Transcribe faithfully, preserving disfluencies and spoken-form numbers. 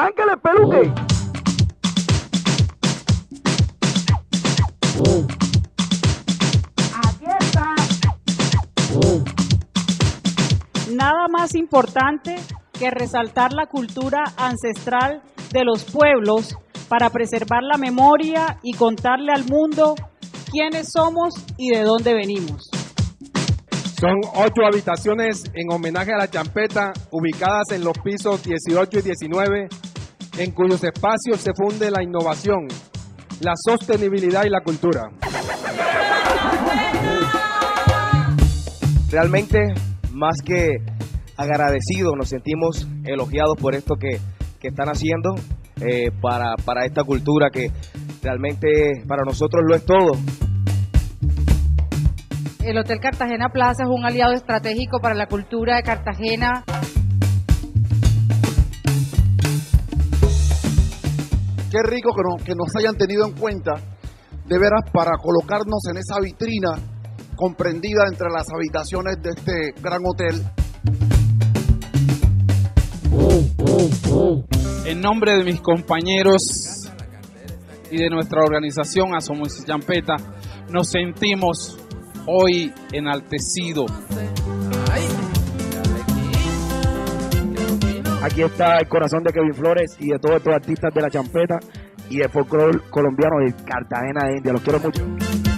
¡Arráncale, peluque! Aquí está. Nada más importante que resaltar la cultura ancestral de los pueblos para preservar la memoria y contarle al mundo quiénes somos y de dónde venimos. Son ocho habitaciones en homenaje a la champeta, ubicadas en los pisos dieciocho y diecinueve, en cuyos espacios se funde la innovación, la sostenibilidad y la cultura. Realmente, más que agradecidos, nos sentimos elogiados por esto que, que están haciendo eh, para, para esta cultura que realmente para nosotros lo es todo. El Hotel Cartagena Plaza es un aliado estratégico para la cultura de Cartagena. Qué rico que nos, que nos hayan tenido en cuenta, de veras, para colocarnos en esa vitrina comprendida entre las habitaciones de este gran hotel. En nombre de mis compañeros y de nuestra organización Asomos y Champeta, nos sentimos hoy enaltecido. Aquí está el corazón de Kevin Flores y de todos estos artistas de la champeta y de folclore colombiano de Cartagena de Indias. Los quiero mucho.